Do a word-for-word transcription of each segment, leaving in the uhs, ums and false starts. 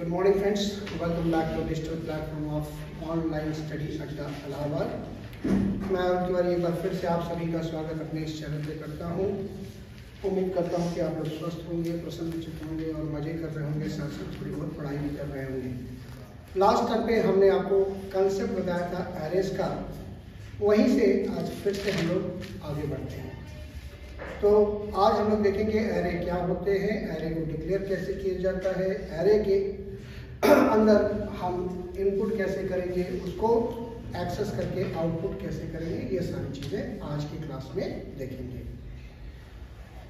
Good morning friends, welcome back to digital platform of Online Study Adda Allahabad। मैं आपकी बार एक बार फिर से आप सभी का स्वागत अपने इस चैनल पे करता हूँ। उम्मीद करता हूँ कि आप लोग स्वस्थ होंगे, प्रसन्नचित होंगे और मज़े कर रहे होंगे, साथ साथ थोड़ी बहुत पढ़ाई भी कर रहे होंगे। लास्ट टाइम पे हमने आपको कंसेप्ट बताया था एरेज का, वहीं से आज फिर से हम लोग आगे बढ़ते हैं। तो आज हम लोग देखेंगे एरे क्या होते हैं, एरे को डिक्लेयर कैसे किया जाता है, एरे के अंदर हम इनपुट कैसे करेंगे, उसको एक्सेस करके आउटपुट कैसे करेंगे, ये सारी चीज़ें आज की क्लास में देखेंगे।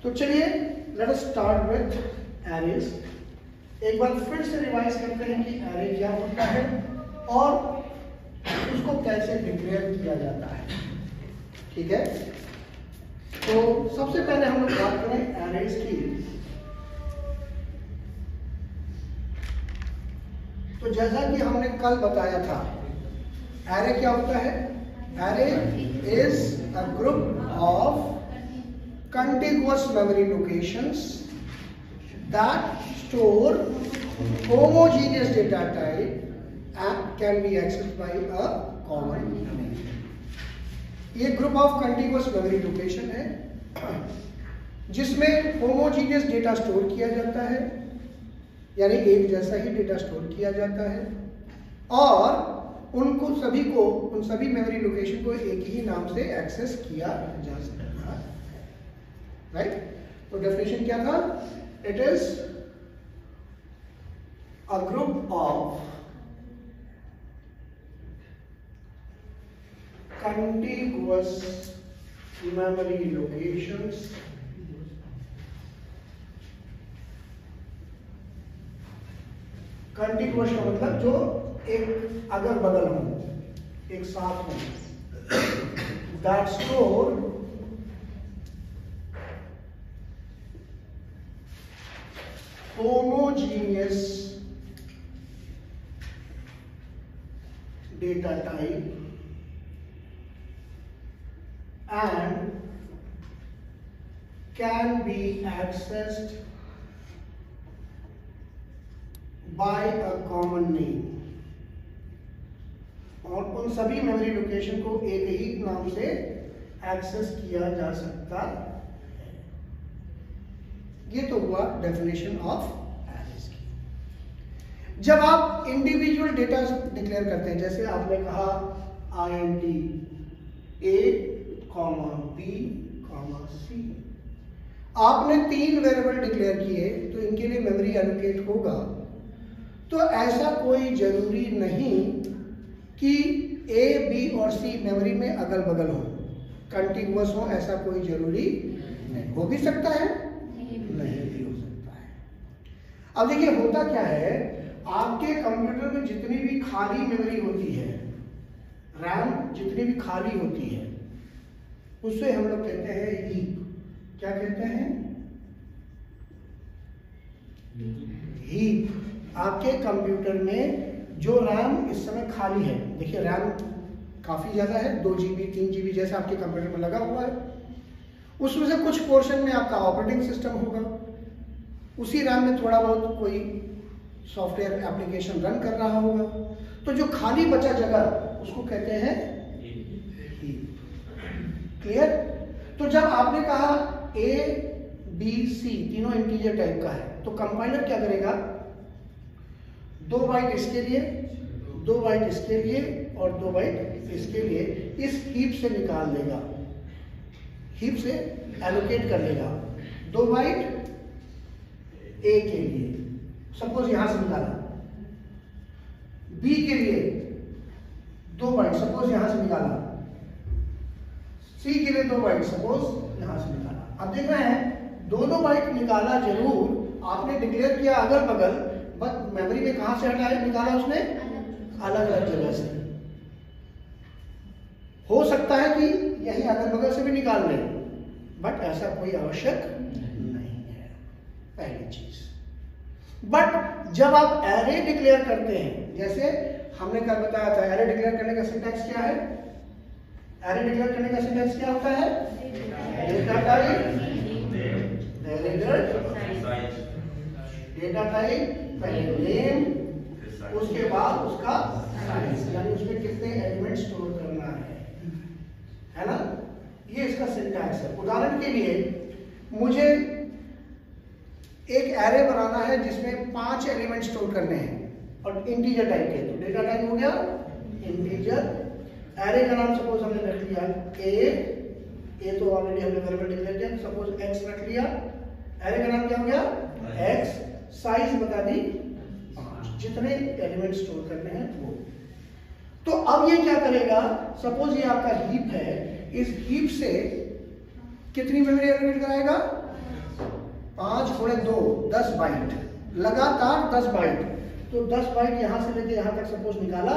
तो चलिए let us start with arrays. एक बार फिर से रिवाइज करते हैं कि एरे क्या होता है और उसको कैसे डिक्लेयर किया जाता है, ठीक है। तो सबसे पहले हम लोग बात करें एरेज की। तो जैसा कि हमने कल बताया था, एरे क्या होता है? Array is a group of contiguous memory locations that store homogeneous data type and can be accessed by a common memory. ये group of contiguous memory location है जिसमें होमोजीनियस डेटा स्टोर किया जाता है, यानी एक जैसा ही डेटा स्टोर किया जाता है और उनको सभी को उन सभी मेमोरी लोकेशन को एक ही नाम से एक्सेस किया जा सकता है, राइट। तो डेफिनेशन क्या था? It is a group of contiguous memory locations contiguous का मतलब जो एक अगल बगल हो, एक साथ हो, that store homogeneous data type and can be accessed by a common name। और उन सभी मेमोरी लोकेशन को एक ही नाम से एक्सेस किया जा सकता है। ये तो हुआ डेफिनेशन ऑफ एरेज की। जब आप इंडिविजुअल डेटा डिक्लेयर करते हैं, जैसे आपने कहा I N T A comma B comma C, आपने तीन वेरिएबल डिक्लेयर किए तो इनके लिए मेमोरी एलोकेट होगा। तो ऐसा कोई जरूरी नहीं कि ए बी और सी मेमोरी में अगल बगल हो, कंटिन्यूअस हो, ऐसा कोई जरूरी नहीं। हो भी सकता है, नहीं भी हो सकता है। अब देखिए होता क्या है, आपके कंप्यूटर में जितनी भी खाली मेमोरी होती है, रैम जितनी भी खाली होती है, उससे हम लोग कहते हैं हीप। क्या कहते हैं? हीप। आपके कंप्यूटर में जो रैम इस समय खाली है, देखिए रैम काफ़ी ज़्यादा है, दो जी बी तीन जी बी जैसे आपके कंप्यूटर में लगा हुआ है, उसमें से कुछ पोर्शन में आपका ऑपरेटिंग सिस्टम होगा, उसी रैम में थोड़ा बहुत कोई सॉफ्टवेयर एप्लीकेशन रन कर रहा होगा। तो जो खाली बचा जगह उसको कहते हैं हीप, क्लियर। तो जब आपने कहा ए बी सी तीनों इंटीजर टाइप का है, तो कंपाइलर क्या करेगा? दो बाइट इसके लिए, दो बाइट इसके लिए और दो बाइट इसके लिए, इस हीप से निकाल देगा, हीप से एलोकेट कर लेगा। दो बाइट ए के लिए, सपोज यहां से निकाला, बी के लिए दो बाइट, सपोज यहां से निकाला, सी के लिए दो बाइट, सपोज यहाँ से निकाला। अब देख रहे हैं दो दो बाइट निकाला जरूर, आपने डिक्लेयर किया अगल बगल, बट मेमोरी में कहाँ से हटाया? निकाला उसने अलग अलग जगह से। हो सकता है कि यही अगल बगल से भी निकाल लें, बट ऐसा कोई आवश्यक नहीं है, पहली चीज। बट जब आप एरे डिक्लेयर करते हैं, जैसे हमने कल बताया था, एरे डिक्लेयर करने का सिंटैक्स क्या है? एरे डिक्लेयर करने का सिंटैक्स क्या होता है? डेटा टाइप, डेटा टाइप, पहले नेम, उसके बाद उसका साइंस यानी उसमें कितने एलिमेंट स्टोर करना है, है ना। ये इसका सिंटैक्स है। उदाहरण के लिए मुझे एक एरे बनाना है जिसमें पांच एलिमेंट स्टोर करने हैं और इंटीजर टाइप के, तो डेटा टाइप हो गया इंटीजर। एरे का नाम सपोज हमने रख लिया ए, ए तो ऑलरेडी हमने वेरिएबल डिक्लेयर किया, सपोज एक्स रख लिया। एरे का नाम क्या हो गया एक्स, साइज बता दी पांच, जितने एलिमेंट स्टोर करने हैं वो। तो अब ये क्या करेगा, सपोज ये आपका हीप है, इस हीप से कितनी मेमोरी एलोकेट कराएगा, पांच गुणे दो दस बाइट, लगातार दस बाइट। तो दस बाइट यहां से लेके यहां तक सपोज निकाला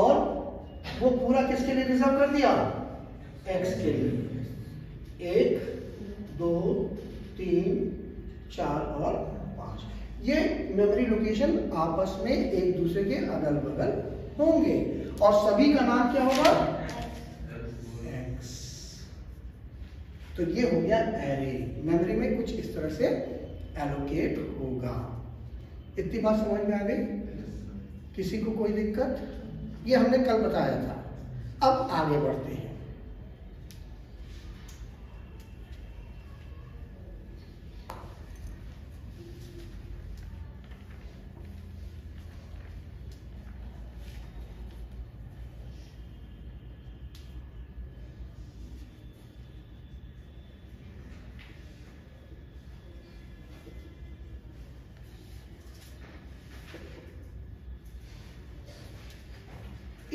और वो पूरा किसके लिए रिजर्व कर दिया, एक्स के लिए। एक दो तीन चार और पांच, ये मेमोरी लोकेशन आपस में एक दूसरे के अगल बगल होंगे और सभी का नाम क्या होगा एक्स। तो ये हो गया एरे, मेमोरी में कुछ इस तरह से एलोकेट होगा। इतनी बात समझ में आ गई, किसी को कोई दिक्कत? ये हमने कल बताया था। अब आगे बढ़ते हैं।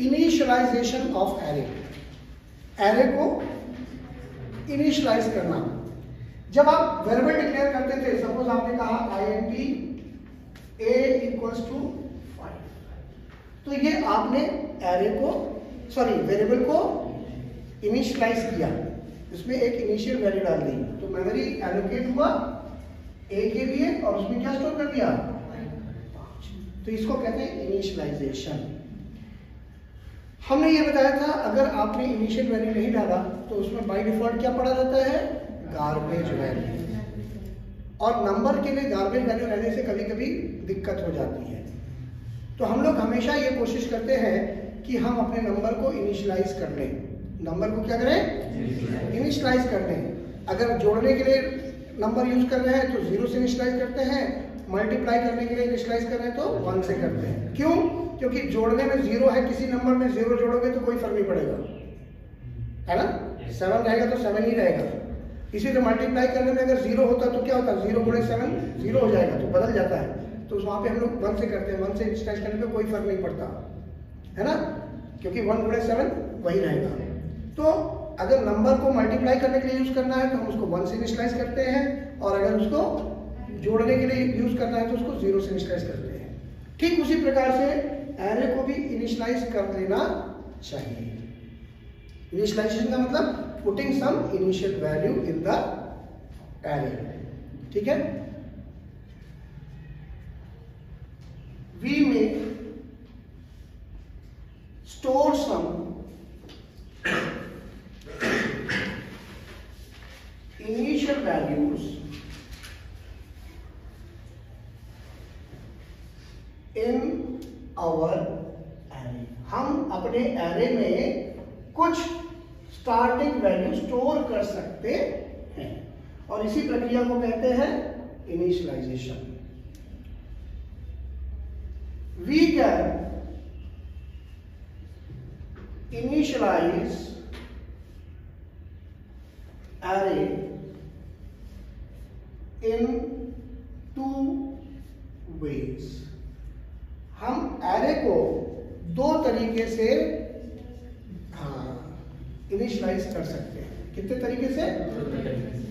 इनिशियलाइजेशन ऑफ एरे, एरे को इनिशियलाइज करना। जब आप वेरिएबल डिक्लेयर करते थे, सपोज आपने कहा I N T a equals to five, तो ये आपने एरे को सॉरी वेरिएबल को इनिशियलाइज किया, उसमें एक इनिशियल वैल्यू डाल दी, तो मेमोरी एलोकेट हुआ ए के लिए और उसमें क्या स्टोर कर दिया, तो इसको कहते हैं इनिशियलाइजेशन। हमने ये बताया था अगर आपने इनिशियल वैल्यू नहीं डाला तो उसमें बाय डिफॉल्ट क्या पड़ा रहता है, गार्बेज वैल्यू, और नंबर के लिए गार्बेज वैल्यू रहने से कभी कभी दिक्कत हो जाती है। तो हम लोग हमेशा ये कोशिश करते हैं कि हम अपने नंबर को इनिशियलाइज कर लें, नंबर को क्या करें, इनिशियलाइज कर लें। अगर जोड़ने के लिए नंबर यूज कर रहे हैं तो जीरो से इनिशियलाइज करते हैं, मल्टीप्लाई करने के लिए इनिशियलाइज कर रहे हैं तो वन से करते हैं। क्यों? क्योंकि जोड़ने में जीरो है, किसी नंबर में जीरो जोड़ोगे तो कोई फर्क नहीं पड़ेगा, है ना, सेवन रहेगा तो सेवन ही रहेगा। इसीलिए मल्टीप्लाई करने में अगर जीरो होता तो क्या होता, जीरो गुणे सेवन जीरो हो जाएगा तो बदल जाता है, तो वहां पे हम लोग वन से करते हैं, वन से इनिशियलाइज करने में कोई फर्क नहीं पड़ता, है ना, क्योंकि वन गुणे सेवन वही रहेगा। तो अगर नंबर को मल्टीप्लाई करने के लिए यूज करना है तो हम उसको वन से इनिशियलाइज करते हैं, और अगर उसको जोड़ने के लिए यूज करना है तो उसको जीरो से इनिशियलाइज करते हैं। ठीक उसी प्रकार से एरे को भी इनिशियलाइज कर देना चाहिए। इनिशियलाइजेशन का मतलब putting some initial value in the array, ठीक है। We may store some initial values in our array, हम अपने एरे में कुछ स्टार्टिंग वैल्यू स्टोर कर सकते हैं और इसी प्रक्रिया को कहते हैं initialization. We can initialize array in two ways, हम एरे को दो तरीके से इनिशियलाइज कर सकते हैं। कितने तरीके से?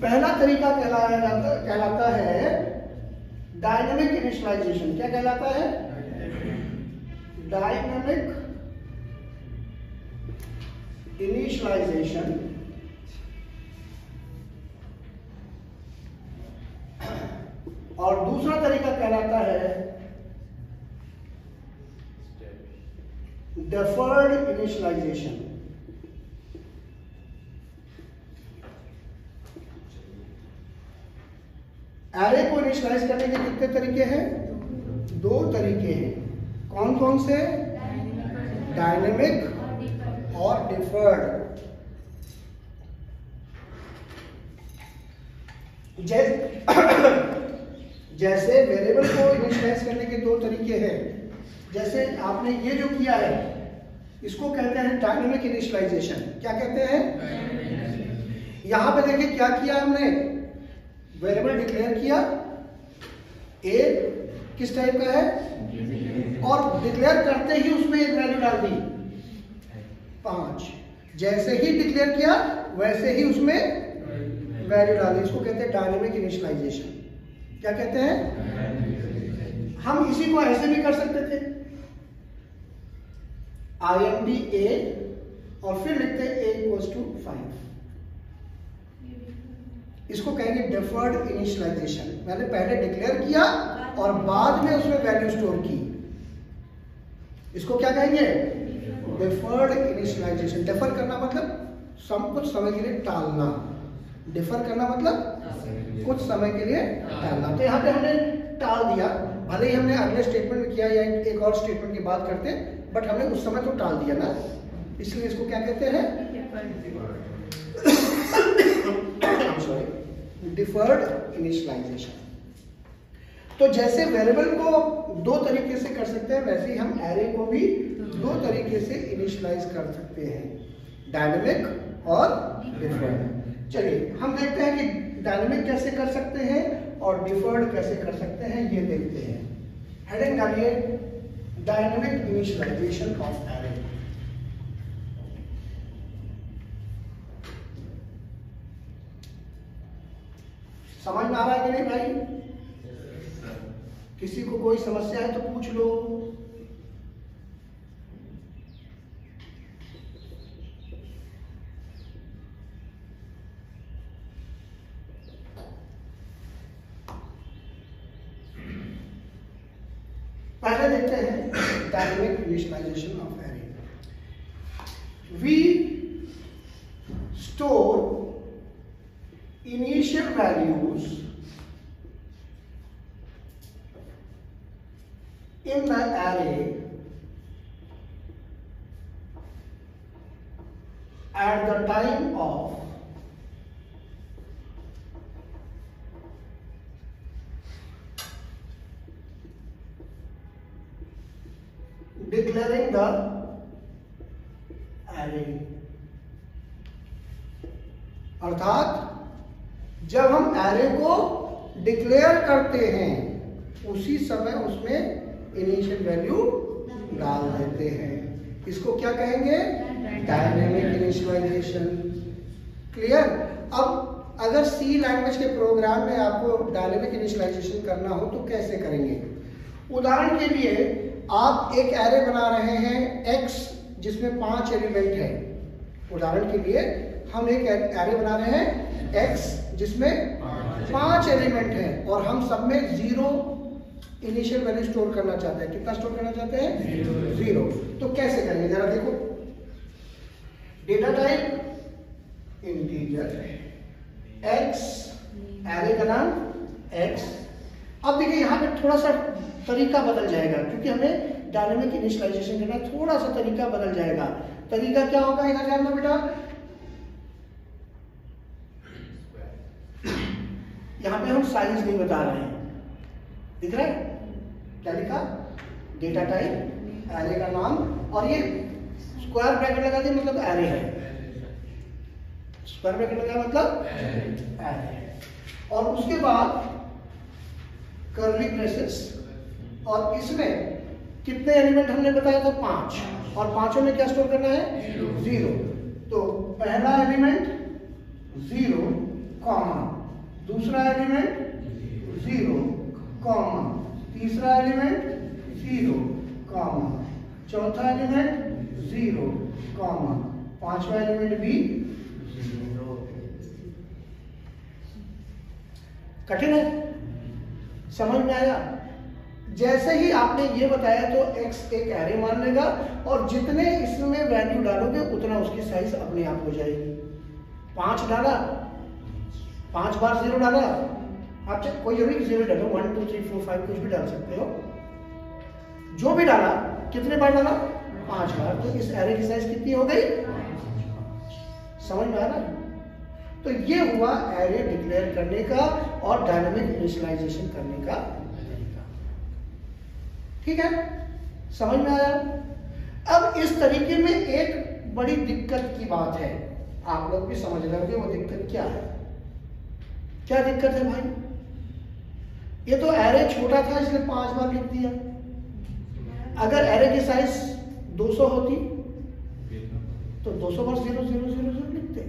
पहला तरीका कहलाया जाता कहलाता है डायनेमिक इनिशियलाइजेशन। क्या कहलाता है? Dynamic initialization. और दूसरा तरीका कहलाता है deferred initialization। एरे को इनिशियलाइज करने के कितने तरीके हैं? दो तरीके हैं। कौन कौन से? डायनेमिक और डिफर्ड। जैसे वेरिएबल को इनिशियलाइज करने के दो तरीके हैं। जैसे आपने ये जो किया है इसको कहते हैं डायनेमिक इनिशियलाइजेशन। क्या कहते हैं? यहां पे देखिए क्या किया हमने, वेरिएबल डिक्लेयर किया, ए किस टाइप का है, और डिक्लेयर करते ही उसमें एक वैल्यू डाल दी पांच। जैसे ही डिक्लेयर किया वैसे ही उसमें वैल्यू डाल दी। इसको कहते हैं डायनेमिक इनिशियलाइजेशन। क्या कहते हैं? हम इसी को ऐसे भी कर सकते थे, आई एम डी ए और फिर लिखते ए इक्वल्स टू फाइव। इसको कहेंगे डिफर्ड इनिशियलाइजेशन। मैंने पहले डिक्लेयर किया और बाद में उसमें वैल्यू स्टोर की, इसको क्या कहेंगे? Deferred initialisation. डिफर करना मतलब सब कुछ समय के लिए टालना, डिफर करना मतलब कुछ समय के लिए टालना। तो यहाँ पे हमने टाल दिया, भले ही हमने अगले स्टेटमेंट में किया या एक और स्टेटमेंट की बात करते, बट हमने उस समय तो टाल दिया ना, इसलिए इसको क्या कहते हैं? Sorry, deferred initialization. तो जैसे वेरिएबल को दो तरीके से कर सकते हैं, वैसे ही हम एरे को भी दो तरीके से इनिशियलाइज कर सकते हैं, डायनेमिक और डिफर्ड। चलिए हम देखते हैं कि डायनेमिक कैसे कर सकते हैं और डिफर्ड कैसे कर सकते हैं, ये देखते हैं। हेडिंग डालिए, डायनेमिक इनिशियलाइजेशन ऑफ एरे। समझ में आ रहा है कि नहीं भाई? किसी को कोई समस्या है तो पूछ लो। पहले देखते हैं dynamic initialization of array. We store initial values in the array at the time of declaring the array, अर्थात जब हम array को declare करते हैं उसी समय उसमें इनिशियल वैल्यू डाल देते हैं। इसको क्या कहेंगे? Dynamic initialization. क्लियर? अब अगर सी लैंग्वेज के प्रोग्राम में आपको डायनेमिक इनिशियलाइजेशन करना हो तो कैसे करेंगे? उदाहरण के लिए आप एक एरे बना रहे हैं एक्स जिसमें पांच एलिमेंट है। उदाहरण के लिए हम एक एरे बना रहे हैं एक्स जिसमें पांच एलिमेंट है और हम सब में जीरो इनिशियल वैल्यू स्टोर करना चाहते हैं। कितना स्टोर करना चाहते हैं? जीरो। तो कैसे करेंगे जरा देखो। Data type integer, x array का नाम एक्स। अब देखिए यहाँ पे थोड़ा सा तरीका बदल जाएगा क्योंकि हमें डायनेमिक इनिशियलाइजेशन करना, थोड़ा सा तरीका बदल जाएगा। तरीका क्या होगा इधर जानना बेटा? यहाँ पे हम साइज नहीं बता रहे हैं, दिख रहा है क्या लिखा? डेटा टाइप, एरे का नाम, और ये स्क्वायर ब्रैकेट लगा दिए मतलब एरे है, स्क्वायर ब्रैकेट लगा मतलब एरे है, और उसके बाद कर्ली ब्रेसेस, और इसमें कितने एलिमेंट हमने बताया था? पांच, और पांचों में क्या स्टोर करना है? जीरो। तो पहला एलिमेंट जीरो कॉमा, दूसरा एलिमेंट जीरो कॉमा, तीसरा एलिमेंट जीरो कॉमा, चौथा एलिमेंट जीरो कॉमा, पांचवा एलिमेंट भी जीरो। कठिन है? समझ में आया? जैसे ही आपने ये बताया तो x एक एरे मान लेगा और जितने इसमें वैल्यू डालोगे उतना उसकी साइज अपने आप हो जाएगी। पांच डाला, पांच बार जीरो डाला, आप कोई जरूरी जीरो डालो, one two three four five कुछ भी डाल सकते हो, जो भी डाला कितने बार डाला पांच बार, तो इस एरे की साइज कितनी हो गई? समझ में आ रहा है? तो ये हुआ एरे डिक्लेयर करने का और डायनामिक इनिशियलाइजेशन करने का तरीका। ठीक है, समझ में आया? अब इस तरीके में एक बड़ी दिक्कत की बात है, आप लोग भी समझ रहे होंगे वो दिक्कत क्या है। क्या दिक्कत है भाई? ये तो एरे छोटा था इसलिए पांच बार लिख दिया, अगर एरे की साइज दो सौ होती तो दो सौ पर जीरो जीरो जीरो जीरो लिखते,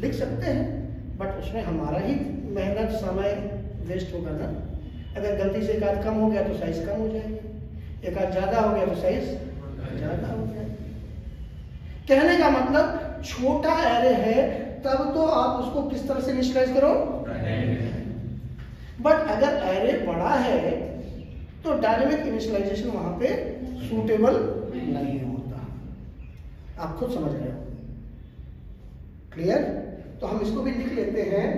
लिख सकते हैं, बट उसमें हमारा ही मेहनत समय वेस्ट होगा ना। अगर गलती से एक आध कम हो गया तो साइज कम हो जाएगी, एक आध ज्यादा हो गया तो साइज ज्यादा हो जाएगी। कहने का मतलब छोटा एरे है तब तो आप उसको किस तरह से इनिशियलाइज करो, बट अगर एरे बड़ा है तो डायनेमिक इनिशियलाइजेशन वहां पे सूटेबल नहीं होता। आप खुद समझ रहे हो, क्लियर? तो हम इसको भी लिख लेते हैं,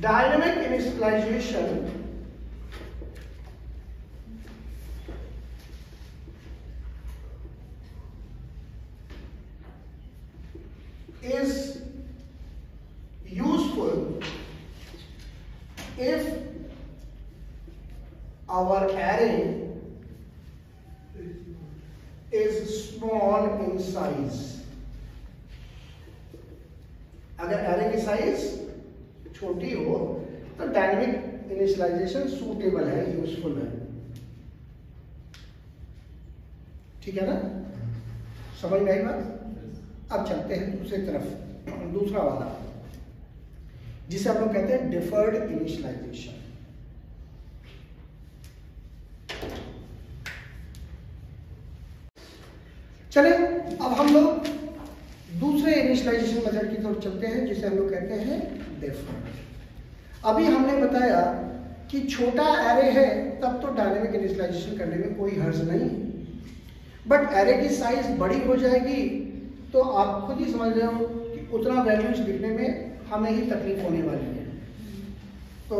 dynamic initialization is useful if our array is small in size। अगर एरे की साइज छोटी हो तो डायनेमिक इनिशियलाइजेशन सूटेबल है, यूजफुल है। ठीक है ना, समझ में आई बात? अब चलते हैं दूसरी तरफ, दूसरा वाला जिसे हम लोग कहते हैं डिफर्ड इनिशियलाइजेशन। चले अब हम लोग दूसरे इनिशियलाइजेशन मेथड की तरफ चलते हैं जिसे हम लोग कहते हैं डिफर्ड। अभी हमने बताया कि छोटा एरे है तब तो डायनेमिक इनिशियलाइजेशन करने में कोई हर्ज नहीं, बट एरे की साइज बड़ी हो जाएगी तो आप खुद ही समझ रहे हो कि उतना वैल्यूज लिखने में हमें ही तकलीफ होने वाली है। तो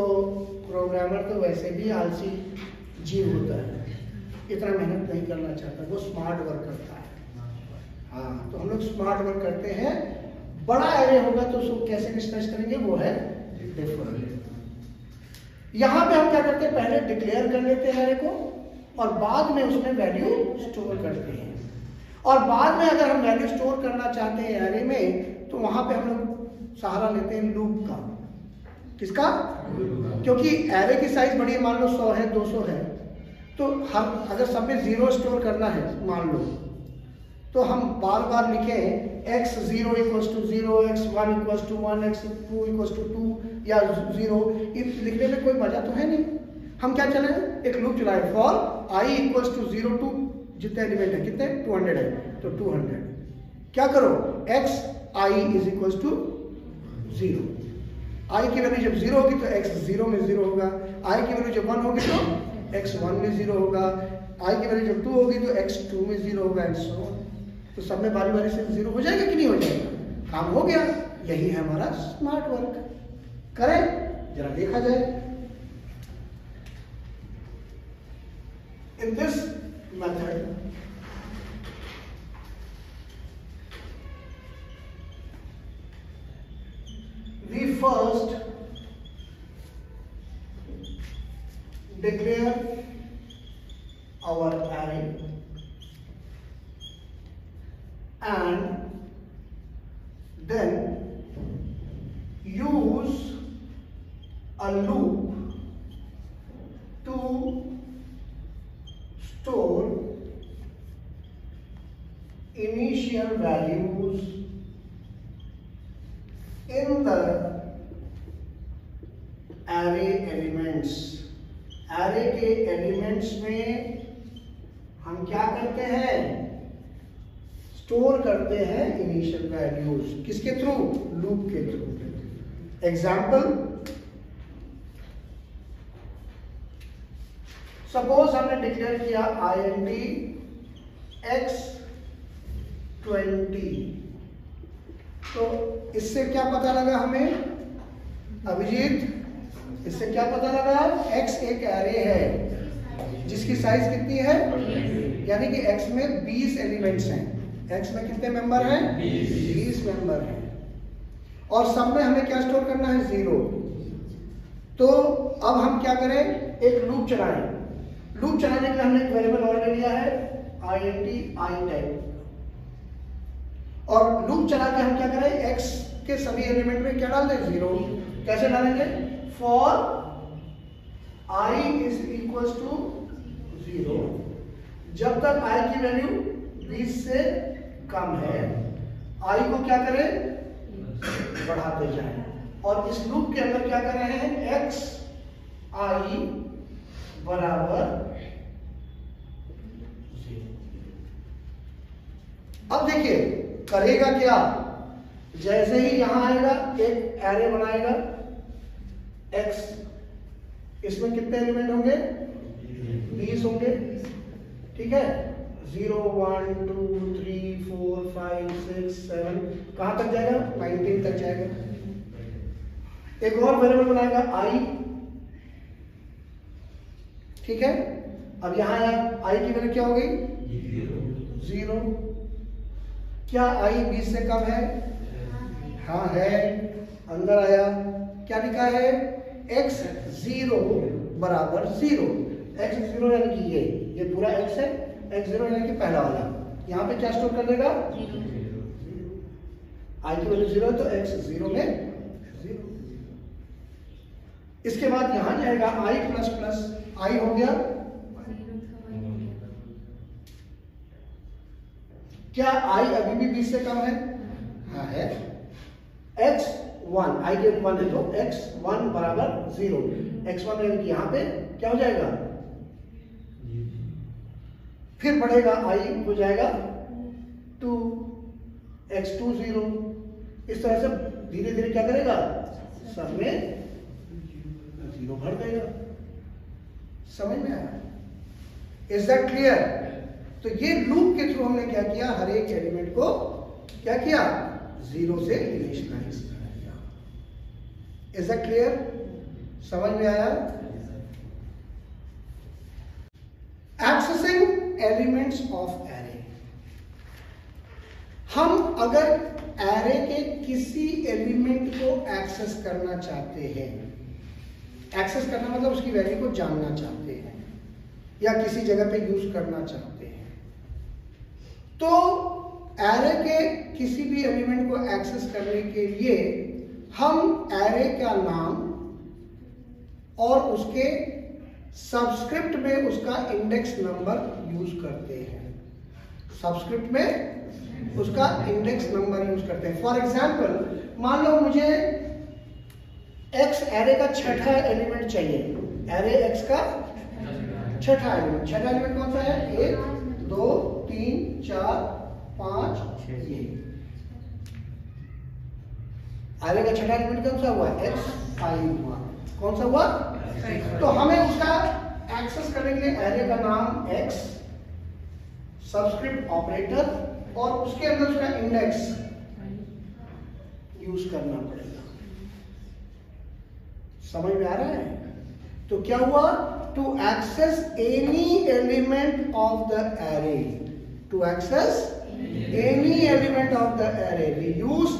प्रोग्रामर तो वैसे भी आलसी जीव होता है, इतना मेहनत नहीं करना चाहता, वो स्मार्ट वर्क करता है। हाँ, तो हम लोग स्मार्ट वर्क करते हैं, बड़ा एरे होगा तो उसको कैसे डिस्कस करेंगे, वो है डिफर्ड। यहाँ पे हम क्या करते हैं, पहले डिक्लेयर कर लेते हैं एरे को और बाद में उसमें वैल्यू स्टोर करते हैं, और बाद में अगर हम वैल्यू स्टोर करना चाहते हैं एरे में तो वहां पे हम लोग सहारा लेते हैं लूप का। किसका? क्योंकि एरे की साइज बड़ी है, मान लो सौ है, दो सौ है, तो हम अगर सब में जीरो स्टोर करना है मान लो, तो हम बार बार लिखें x zero equals to zero, x one equals to one, x two equals to two या जीरो, लिखने में कोई मजा तो है नहीं। हम क्या चले एक लूप चलाए for i equals to zero to जितने एलिमेंट है, कितने टू हंड्रेड है तो टू हंड्रेड, क्या करो x i is equals to zero, i की वैल्यू जब जीरो होगी तो एक्स जीरो में जीरो होगा, आई की वैल्यू जब वन होगी तो एक्स वन में जीरो होगा, आई की वैल्यू जब टू होगी तो एक्स टू में जीरो होगा, एंड सो ऑन। तो सब में बारी बारी से जीरो हो जाएगा कि नहीं हो जाएगा? काम हो गया, यही है हमारा स्मार्ट वर्क। करें जरा देखा जाए। In this method we first declare our array and then use a loop to store initial values in the array elements। array के elements में हम क्या करते हैं, स्टोर करते हैं इनिशियल वैल्यूज। किसके थ्रू? लूप के थ्रू। एग्जाम्पल, सपोज हमने डिक्लेयर किया I N D x twenty, तो इससे क्या पता लगा हमें अभिजीत, इससे क्या पता लगा, x एक एरे है जिसकी साइज कितनी है, यानी कि x में बीस एलिमेंट्स हैं। x में कितने मेंबर हैं? बीस मेंबर हैं। और सब में हमें क्या स्टोर करना है? जीरो। तो अब हम क्या करें, एक लूप चलाएं। लूप चलाने के लिए हमने एक वेरिएबल और ले लिया है int i टाइप, और लूप चला के हम क्या करें, x के सभी एलिमेंट में क्या डाल दें? जीरो। कैसे डालेंगे? For i is equal to zero, जब तक i की वैल्यू बीस से कम है i को क्या करें, बढ़ाते जाएं। और इस लूप के अंदर क्या कर रहे हैं, x i बराबर जीरो। अब देखिए करेगा क्या, जैसे ही यहां आएगा एक एरे बनाएगा x, इसमें कितने एलिमेंट होंगे? बीस होंगे, ठीक है। Zero one two three four five six seven, कहां तक जाएगा? नाइनटीन तक जाएगा। एक और वेरिएबल बनाएगा i, ठीक है। अब यहां आया i की वैल्यू क्या हो गई? जीरो। क्या i बीस से कम है? हाँ है। अंदर आया, क्या लिखा है? x जीरो बराबर जीरो। x जीरो यानी कि ये ये पूरा x है, x जीरो यानी कि पहला वाला। यहाँ पे क्या स्टोर कर देगा? i की वैल्यू जीरो, तो x जीरो में जीरो। इसके बाद यहाँ जाएगा i प्लस प्लस, i हो गया। क्या i अभी भी बीस से कम है? हाँ है। एक्स वन, आई के वन है तो एक्स वन बराबर जीरो। एक्स वन यानी कि यहाँ पे क्या हो जाएगा? फिर बढ़ेगा आई, हो जाएगा टू, एक्स टू जीरो। इस तरह से धीरे धीरे क्या करेगा, सब में जीरो भर देगा। समझ में आया? Is that clear? तो ये लूप के थ्रू हमने क्या किया, हर एक एलिमेंट को क्या किया, जीरो से इनिशियलाइज कर दिया। Is that clear? समझ में आया? Accessing elements of array. हम अगर एरे के किसी एलिमेंट को एक्सेस करना चाहते हैं, एक्सेस करना मतलब उसकी वैल्यू को जानना चाहते हैं या किसी जगह पे यूज करना चाहते हैं, तो एरे के किसी भी एलिमेंट को एक्सेस करने के लिए हम एरे का नाम और उसके सबस्क्रिप्ट में उसका इंडेक्स नंबर यूज करते हैं। सबस्क्रिप्ट में उसका इंडेक्स नंबर यूज करते हैं। फॉर एग्जाम्पल, मान लो मुझे एक्स एरे का छठा एलिमेंट चाहिए। एरे एक्स का छठा एलिमेंट, छठा एलिमेंट कौन सा है? एक दो तीन चार पांच छह। ये आगे का छठा एलिमेंट कौन सा हुआ? एक्स फाइव हुआ। कौन सा हुआ? तो हमें उसका एक्सेस करने के लिए एरे का नाम एक्स, सबस्क्रिप्ट ऑपरेटर और उसके अंदर उसका इंडेक्स यूज करना पड़ेगा। समझ में आ रहा है? तो क्या हुआ, to access any element of the array, to access any element of the array we use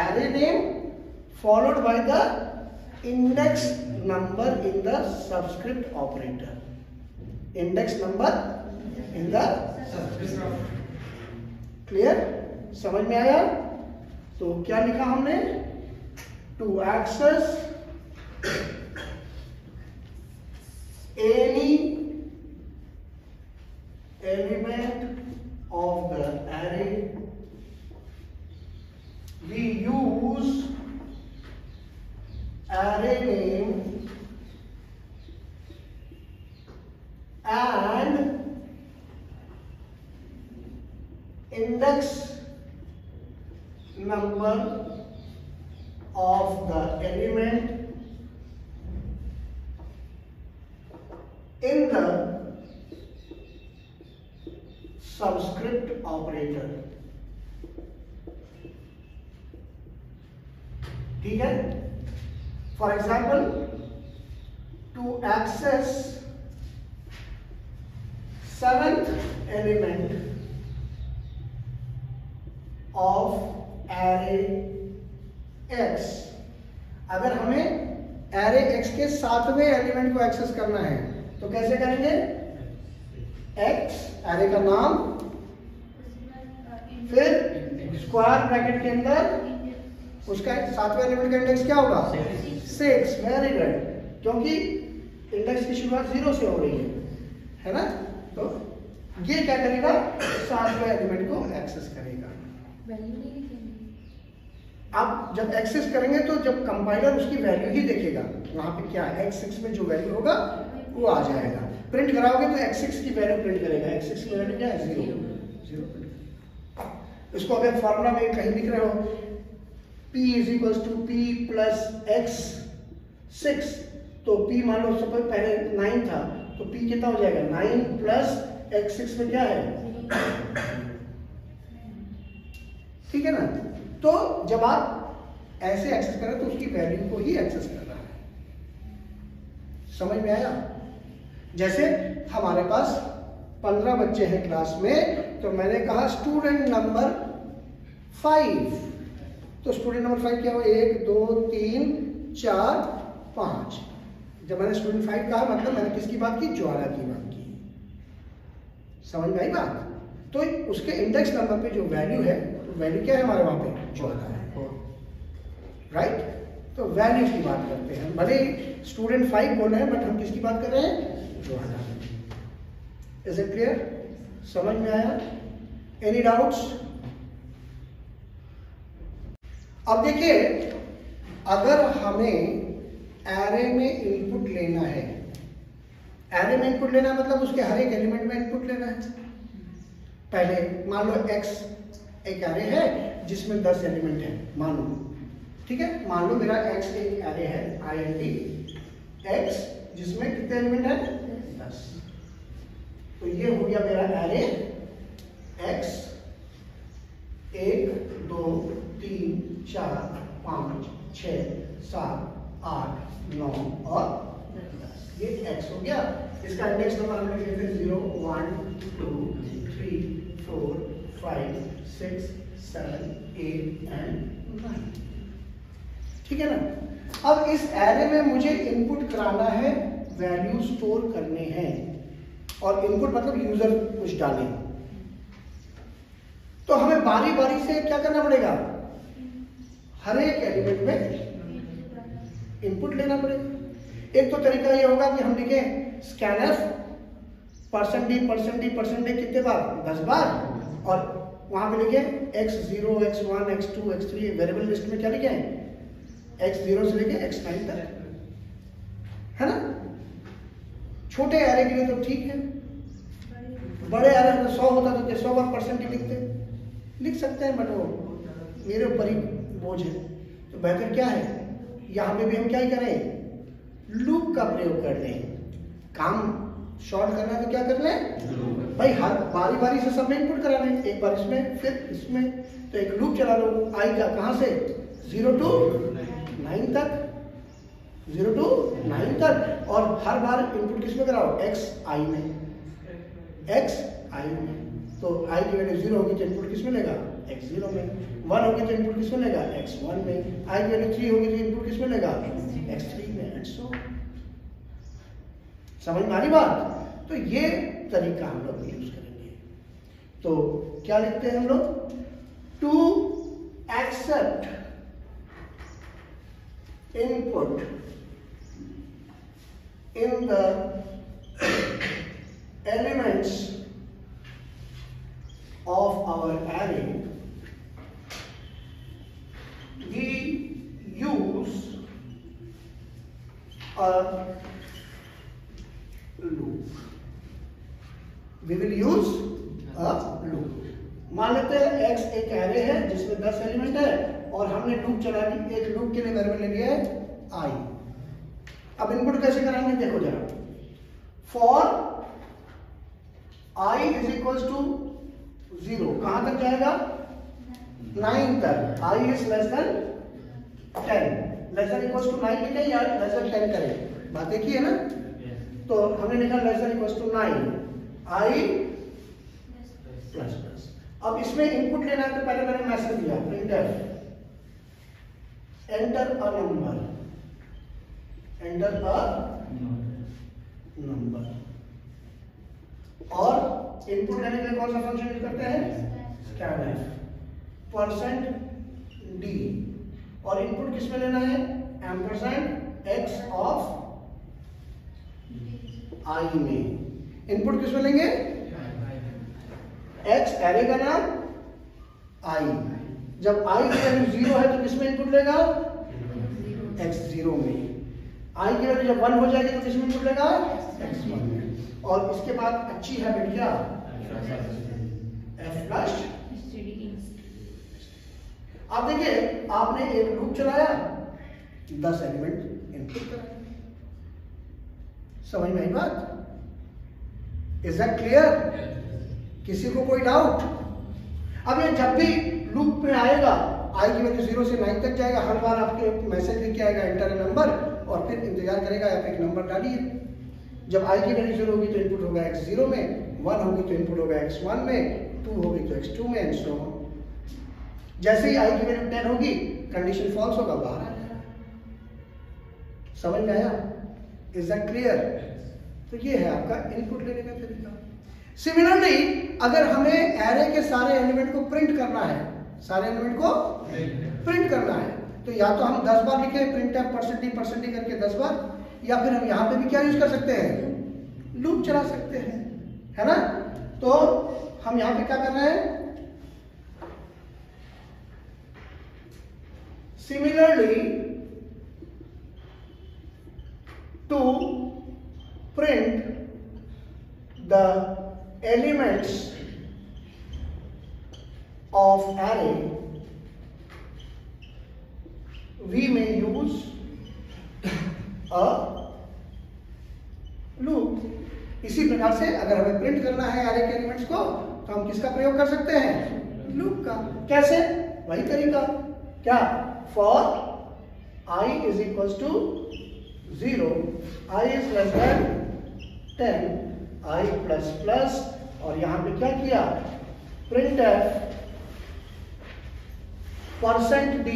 array name followed by the index number in the subscript operator, index number in the subscript। clear? समझ में आया? तो क्या लिखा हमने, to access any element of the array we use array name and index number of the element in the subscript operator. ठीक है। For example, to access seventh element of array x। अगर हमें एरे x के सातवें element को access करना है तो कैसे करेंगे? x एरे का नाम, फिर स्क्वायर ब्रैकेट के अंदर उसका सातवें एलिमेंट का इंडेक्स क्या होगा? सिक्स। वेरी गुड, क्योंकि इंडेक्स की शुरुआत जीरो से हो रही है, है ना। तो ये क्या करेगा? सातवें एलिमेंट को एक्सेस करेगा। आप जब एक्सेस करेंगे तो जब कंपाइलर उसकी वैल्यू ही देखेगा वहां पे क्या है, एक्स सिक्स में जो वैल्यू होगा वो आ जाएगा। प्रिंट कराओगे तो एक्स सिक्स की वैल्यू प्रिंट करेगा। एक्स सिक्स की वैल्यू क्या है? जीरो। इसको अगर फार्मूला में कहीं लिख रहे हो p is equal to p plus x six, तो p मान लो सबसे पहले नाइन था तो p कितना हो जाएगा? नाइन प्लस एक्स सिक्स में क्या है? ठीक है ना। तो जब आप ऐसे एक्सेस कर रहे हो तो उसकी वैल्यू को ही एक्सेस कर रहा है। समझ में आया? जैसे हमारे पास पंद्रह बच्चे हैं क्लास में, तो मैंने कहा स्टूडेंट नंबर फाइव, तो स्टूडेंट नंबर फाइव क्या हुआ? एक दो तीन चार पांच। जब मैंने स्टूडेंट फाइव कहा मतलब मैंने किसकी बात की? ज्वाला की बात की। समझ में आई बात? तो उसके इंडेक्स नंबर पे जो वैल्यू है, वैल्यू क्या है हमारे वहां पे? ज्वाला है, राइट। तो वैल्यू की बात करते हैं, भले स्टूडेंट फाइव बोल रहे हैं बट हम किसकी बात कर रहे हैं? ज्वाला। Is it clear? समझ में आया? Any doubts? अब देखिए, अगर हमें एरे में इनपुट लेना है, एरे में इनपुट लेना मतलब उसके हर एक एलिमेंट में इनपुट लेना है। पहले मान लो एक्स एक एरे है जिसमें दस एलिमेंट है, मान लो, ठीक है। मान लो मेरा एक्स एक एरे है, आई एन टी एक्स, जिसमें कितने एलिमेंट है? दस। तो ये हो गया मेरा एरे एक्स एक दो तीन चार पाँच छ सात आठ नौ और दस। ये एक्स हो गया। इसका इंडेक्स नंबर हम लोग लेते हैं zero one two three four five six seven eight and nine, ठीक है ना। अब इस एरे में मुझे इनपुट कराना है, वैल्यू स्टोर करने हैं, और इनपुट मतलब यूजर कुछ डाले। तो हमें बारी बारी से क्या करना पड़ेगा? हर एक एलिमेंट में इनपुट लेना पड़ेगा। एक तो तरीका ये होगा कि हम लिखें scanf percent d percent d percent d कितने बार? दस बार। और वहां पे लिखे x zero x one x two x three, variable list में क्या लिखे हैं? एक्स जीरो से लेके एक्स नाइन तक, है ना। छोटे एरे के लिए तो ठीक है, बड़े एरे में सौ होता तो सौ बार परसेंट लिखते, लिख सकते हैं, बट वो मेरे ऊपर ही बोझ है। तो बेहतर क्या है, यहाँ पे भी हम क्या ही करें? लूप का प्रयोग कर लें। काम शॉर्ट करना है तो क्या कर लें भाई? हर बारी बारी से सब में इनपुट करा लें, एक बार इसमें फिर इसमें। तो एक लूप चला लो, आई का कहाँ से? जीरो टू नाइन तक, जीरो टू नाइन तक। और हर बार इनपुट किसमें कराओ? एक्स आई में, एक्स आई में। तो आई की वैल्यू जीरो होगी तो इनपुट किसमें लेगा? एक्स जीरो में। वन होगी तो इनपुट किसमें लेगा? एक्स वन में। आई की वैल्यू थ्री होगी तो इनपुट किसमें लेगा? एक्स थ्री में। समझ में आ रही बात? तो ये तरीका हम लोग यूज करेंगे। तो क्या लिखते हैं हम लोग? To accept input in the elements of our array we use a loop. We will use a loop. मान लेते हैं एक्स एक एरे है जिसमें दस एलिमेंट है और हमने लूप चला दी। एक लूप के लिए वेरिएबल ले लिया है आई। अब इनपुट कैसे कराएंगे देखो जरा। For i is equal to zero, कहां तक जाएगा? नाइन तक। I is less than ten, less than equal to nine लिखें या लेस देन टेन करें? बात देखी है ना। तो हमने लिखा less than equal to nine i plus plus. अब इसमें इनपुट लेना है तो पहले मैंने मैसेज दिया printf enter a number enter a number और इनपुट लेने के लिए कौन सा फंक्शन यूज करते हैं स्कैनर परसेंट डी। और इनपुट किसमें लेना है एम्परसेंट एक्स ऑफ आई में। इनपुट किसमें लेंगे एक्स एरे का नाम आई। जब आई की वैल्यू जीरो है तो किसमें इनपुट लेगा एक्स जीरो में। आई की वैल्यू जब वन हो जाएगी तो किसमें इनपुट लेगा एक्स वन में। और इसके बाद अच्छी है बेट क्या एफ प्लस। आप देखिए आपने एक लूप चलाया दस एलिमेंट इनपुट कराया, समझ में आई बात। Is that clear? किसी को कोई डाउट? अब ये जब भी लूप में आएगा आई की वैल्यू जीरो से नाइन तक जाएगा, हर बार आपके मैसेज लेके आएगा एंटर ए नंबर और फिर इंतजार करेगा आप एक नंबर डालिए। जब आई की वैल्यू जीरो होगी तो इनपुट होगा एक्स जीरो में, वन होगी तो इनपुट होगा एक्स वन में, टू होगी तो एक्स टू में एंड सो ऑन। जैसे ही आई की वैल्यू टेन होगी कंडीशन फॉल्स होगा बाहर आ जाएगा, समझ में आया? Is that clear? तो ये है आपका इनपुट लेने का तरीका। सिमिलरली अगर हमें एरे के सारे एलिमेंट को प्रिंट करना है, सारे एलिमेंट को प्रिंट करना है तो या तो हम दस बार लिखें प्रिंट परसेंटेज परसेंटेज करके दस बार, या फिर हम यहाँ पे भी क्या यूज कर सकते हैं लूप चला सकते हैं, है ना। तो हम यहाँ पे क्या कर रहे हैं similarly to print the elements of array we may use a loop। इसी प्रकार से अगर हमें प्रिंट करना है array के एलिमेंट्स को तो हम किसका प्रयोग कर सकते हैं लूप का। कैसे? वही तरीका क्या for i is equals to zero, i is less than ten, i plus plus और यहाँ पे क्या किया printf परसेंट डी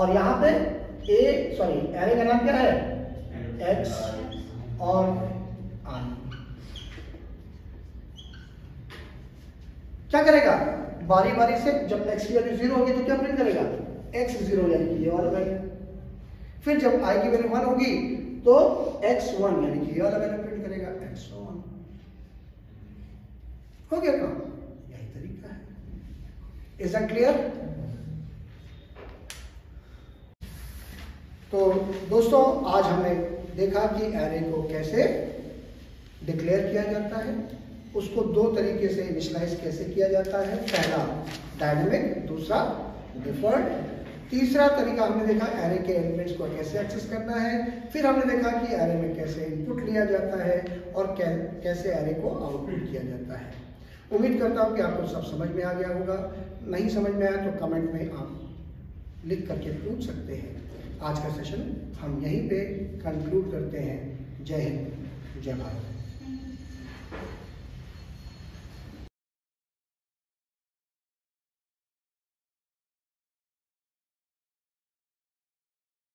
और यहाँ पे a सॉरी एरे का नाम क्या है x और i। क्या करेगा बारी बारी से जब x की वैल्यू जीरो होगी तो क्या प्रिंट करेगा x जीरो यानी कि ये वाला वैल्यू, फिर जब i की वैल्यू वन होगी तो x वन यानी कि ये वाला वैल्यू प्रिंट करेगा x वन। हो गया काम, यही तरीका है। Is that clear? तो दोस्तों आज हमने देखा कि एरे को कैसे डिक्लेयर किया जाता है, उसको दो तरीके से इनिशियलाइज कैसे किया जाता है, पहला डायनेमिक, दूसरा डिफर्ड। तीसरा तरीका हमने देखा एरे के एलिमेंट्स को कैसे एक्सेस करना है, फिर हमने देखा कि एरे में कैसे इनपुट लिया जाता है और कैसे एरे को आउटपुट किया जाता है। उम्मीद करता हूँ कि आपको सब समझ में आ गया होगा, नहीं समझ में आया तो कमेंट में आप लिख करके पूछ सकते हैं। आज का सेशन हम यहीं पर कंक्लूड करते हैं। जय हिंद, जय भारत।